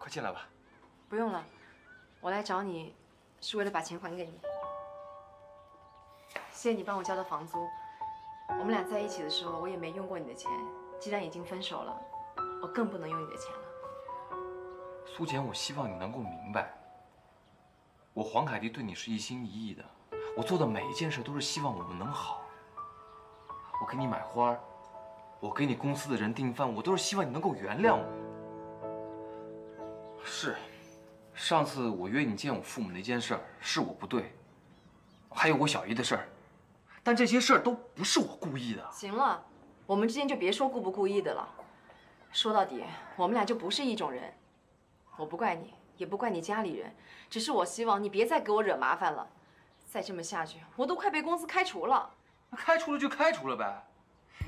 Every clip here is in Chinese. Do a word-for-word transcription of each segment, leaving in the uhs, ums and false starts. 快进来吧。不用了，我来找你是为了把钱还给你。谢谢你帮我交的房租。我们俩在一起的时候，我也没用过你的钱。既然已经分手了，我更不能用你的钱了。苏简，我希望你能够明白，我黄凯迪对你是一心一意的，我做的每一件事都是希望我们能好。我给你买花，我给你公司的人订饭，我都是希望你能够原谅我。是，上次我约你见我父母那件事儿是我不对，还有我小姨的事儿，但这些事儿都不是我故意的。行了，我们之间就别说故不故意的了，说到底，我们俩就不是一种人。我不怪你，也不怪你家里人，只是我希望你别再给我惹麻烦了。再这么下去，我都快被公司开除了。那开除了就开除了呗，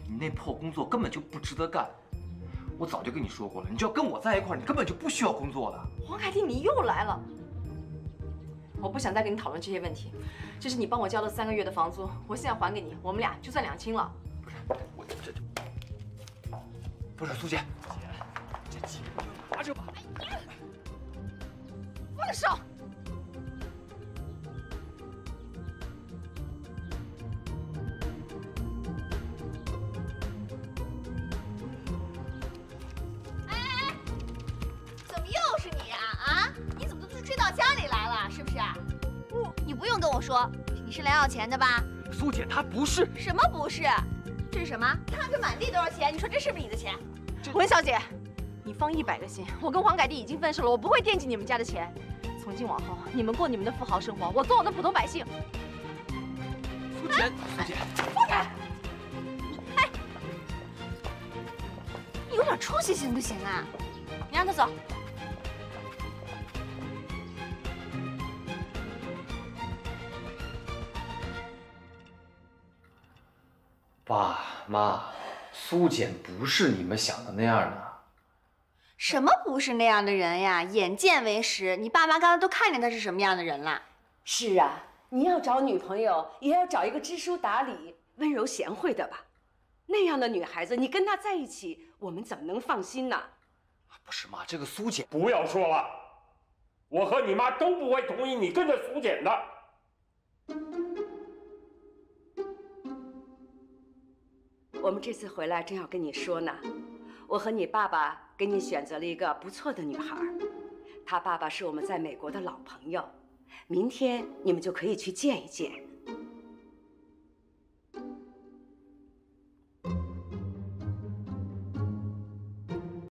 你那破工作根本就不值得干。我早就跟你说过了，你就要跟我在一块儿，你根本就不需要工作的。黄凯迪，你又来了。我不想再跟你讨论这些问题。这是你帮我交了三个月的房租，我现在还给你，我们俩就算两清了。不是，我这就不是苏姐，姐这钱就拿着吧。 放手！哎哎，怎么又是你啊？啊，你怎么都追到家里来了？是不是？我，你不用跟我说，你是来要钱的吧？苏姐，她不是。什么不是？这是什么？看看满地都是钱，你说这是不是你的钱？文小姐，你放一百个心，我跟黄凯迪已经分手了，我不会惦记你们家的钱。 从今往后，你们过你们的富豪生活，我做我的普通百姓。苏简，苏简，放开！哎，你有点出息行不行啊？你让他走。爸妈，苏简不是你们想的那样的。 什么不是那样的人呀？眼见为实，你爸妈刚才都看见他是什么样的人了。是啊，你要找女朋友，也要找一个知书达理、温柔贤惠的吧。那样的女孩子，你跟她在一起，我们怎么能放心呢？不是妈，这个苏姐，不要说了，我和你妈都不会同意你跟着苏简的。我们这次回来正要跟你说呢，我和你爸爸。 给你选择了一个不错的女孩，她爸爸是我们在美国的老朋友，明天你们就可以去见一见。